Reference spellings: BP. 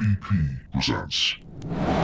BP presents.